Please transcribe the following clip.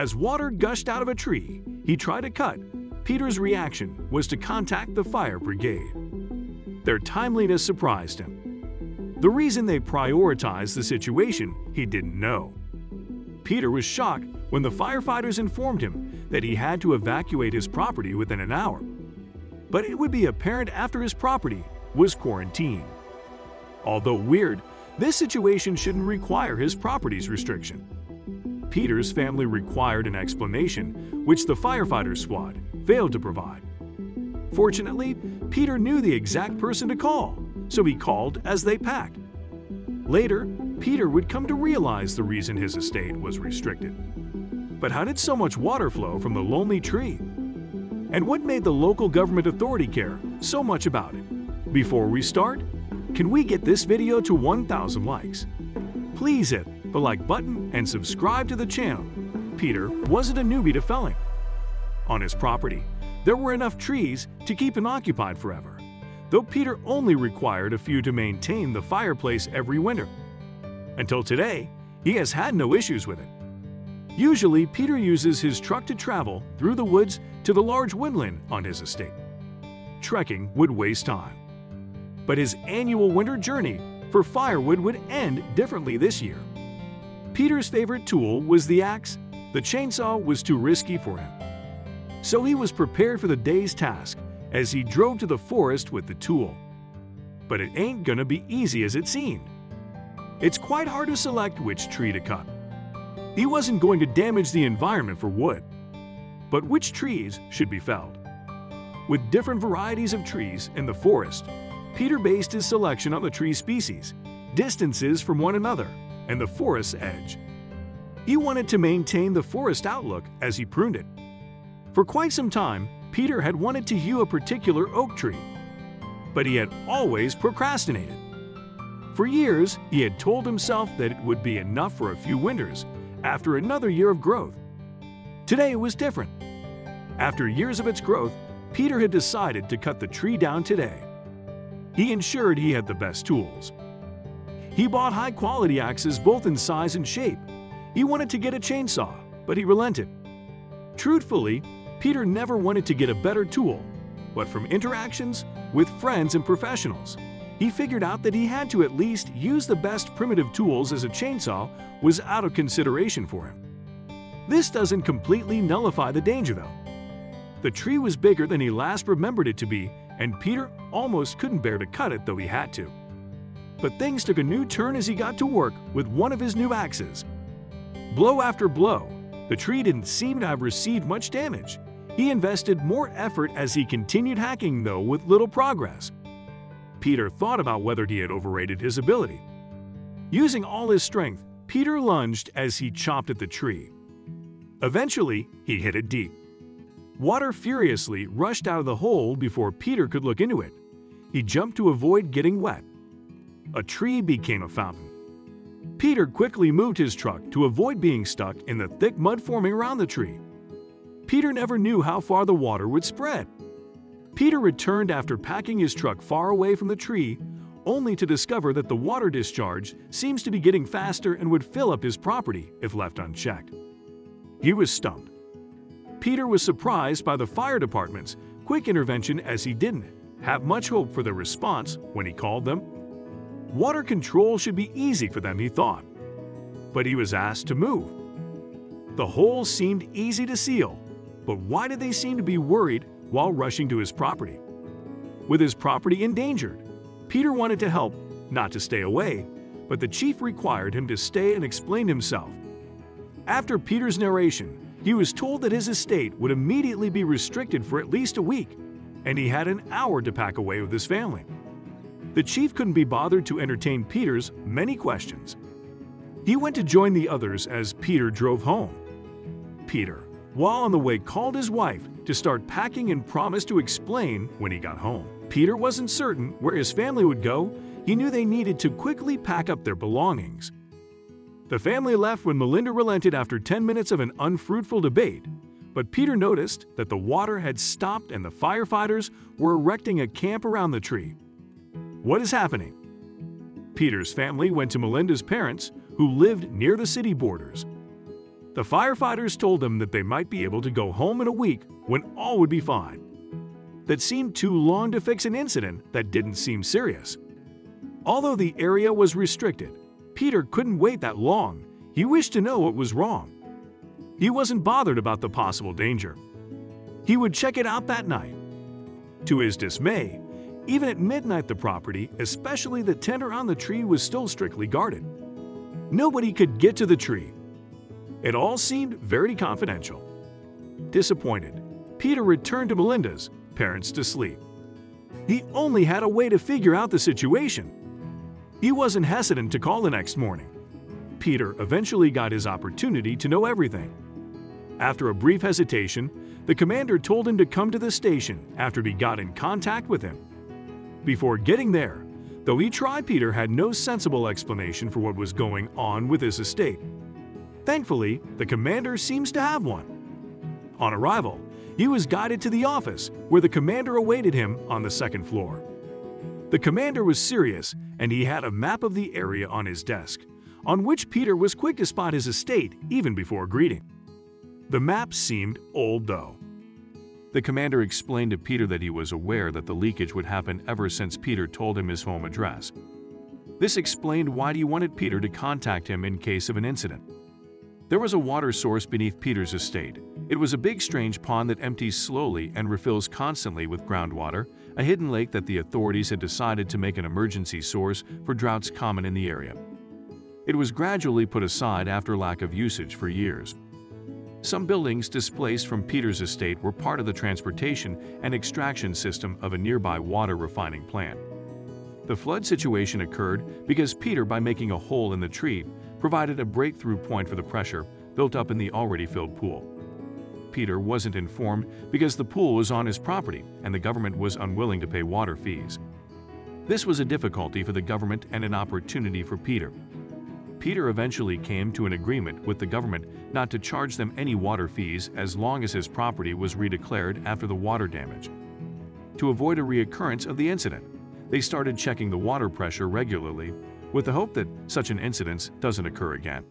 As water gushed out of a tree he tried a cut, Peter's reaction was to contact the fire brigade. Their timeliness surprised him. The reason they prioritized the situation he didn't know. Peter was shocked when the firefighters informed him that he had to evacuate his property within an hour. But it would be apparent after his property was quarantined. Although weird, this situation shouldn't require his property's restriction. Peter's family required an explanation, which the firefighter squad failed to provide. Fortunately, Peter knew the exact person to call, so he called as they packed. Later, Peter would come to realize the reason his estate was restricted. But how did so much water flow from the lonely tree? And what made the local government authority care so much about it? Before we start, can we get this video to 1,000 likes? Please hit the like button and subscribe to the channel. Peter wasn't a newbie to felling. On his property, there were enough trees to keep him occupied forever, though Peter only required a few to maintain the fireplace every winter. Until today, he has had no issues with it. Usually, Peter uses his truck to travel through the woods to the large woodland on his estate. Trekking would waste time. But his annual winter journey for firewood would end differently this year. Peter's favorite tool was the axe. The chainsaw was too risky for him. So he was prepared for the day's task as he drove to the forest with the tool. But it ain't gonna be easy as it seemed. It's quite hard to select which tree to cut. He wasn't going to damage the environment for wood. But which trees should be felled? With different varieties of trees in the forest, Peter based his selection on the tree species, distances from one another, and the forest's edge. He wanted to maintain the forest outlook as he pruned it. For quite some time, Peter had wanted to hew a particular oak tree, but he had always procrastinated. For years, he had told himself that it would be enough for a few winters after another year of growth. Today it was different. After years of its growth, Peter had decided to cut the tree down today. He ensured he had the best tools. He bought high-quality axes both in size and shape. He wanted to get a chainsaw, but he relented. Truthfully, Peter never wanted to get a better tool, but from interactions with friends and professionals, he figured out that he had to at least use the best primitive tools as a chainsaw was out of consideration for him. This doesn't completely nullify the danger though. The tree was bigger than he last remembered it to be, and Peter almost couldn't bear to cut it though he had to. But things took a new turn as he got to work with one of his new axes. Blow after blow, the tree didn't seem to have received much damage. He invested more effort as he continued hacking though with little progress. Peter thought about whether he had overrated his ability. Using all his strength, Peter lunged as he chopped at the tree. Eventually, he hit it deep. Water furiously rushed out of the hole before Peter could look into it. He jumped to avoid getting wet. A tree became a fountain. Peter quickly moved his truck to avoid being stuck in the thick mud forming around the tree. Peter never knew how far the water would spread. Peter returned after packing his truck far away from the tree, only to discover that the water discharge seems to be getting faster and would fill up his property if left unchecked. He was stumped. Peter was surprised by the fire department's quick intervention as he didn't have much hope for their response when he called them. Water control should be easy for them, he thought, but he was asked to move. The hole seemed easy to seal, but why did they seem to be worried while rushing to his property? With his property endangered, Peter wanted to help, not to stay away, but the chief required him to stay and explain himself. After Peter's narration, he was told that his estate would immediately be restricted for at least a week, and he had an hour to pack away with his family. The chief couldn't be bothered to entertain Peter's many questions. He went to join the others as Peter drove home. Peter, while on the way, called his wife to start packing and promised to explain when he got home. Peter wasn't certain where his family would go. He knew they needed to quickly pack up their belongings. The family left when Melinda relented after 10 minutes of an unfruitful debate, but Peter noticed that the water had stopped and the firefighters were erecting a camp around the tree. What is happening? Peter's family went to Melinda's parents, who lived near the city borders. The firefighters told them that they might be able to go home in a week when all would be fine. That seemed too long to fix an incident that didn't seem serious. Although the area was restricted, Peter couldn't wait that long. He wished to know what was wrong. He wasn't bothered about the possible danger. He would check it out that night. To his dismay, even at midnight the property, especially the tender on the tree, was still strictly guarded. Nobody could get to the tree. It all seemed very confidential. Disappointed, Peter returned to Melinda's parents to sleep. He only had a way to figure out the situation. He wasn't hesitant to call the next morning. Peter eventually got his opportunity to know everything. After a brief hesitation, the commander told him to come to the station after he got in contact with him. Before getting there, though he tried, Peter had no sensible explanation for what was going on with his estate. Thankfully, the commander seems to have one. On arrival, he was guided to the office where the commander awaited him on the second floor. The commander was serious, and he had a map of the area on his desk, on which Peter was quick to spot his estate even before greeting. The map seemed old, though. The commander explained to Peter that he was aware that the leakage would happen ever since Peter told him his home address. This explained why he wanted Peter to contact him in case of an incident. There was a water source beneath Peter's estate. It was a big, strange pond that empties slowly and refills constantly with groundwater, a hidden lake that the authorities had decided to make an emergency source for droughts common in the area. It was gradually put aside after lack of usage for years. Some buildings displaced from Peter's estate were part of the transportation and extraction system of a nearby water refining plant. The flood situation occurred because Peter, by making a hole in the tree, provided a breakthrough point for the pressure built up in the already filled pool. Peter wasn't informed because the pool was on his property and the government was unwilling to pay water fees. This was a difficulty for the government and an opportunity for Peter. Peter eventually came to an agreement with the government not to charge them any water fees as long as his property was redeclared after the water damage. To avoid a reoccurrence of the incident, they started checking the water pressure regularly, with the hope that such an incident doesn't occur again.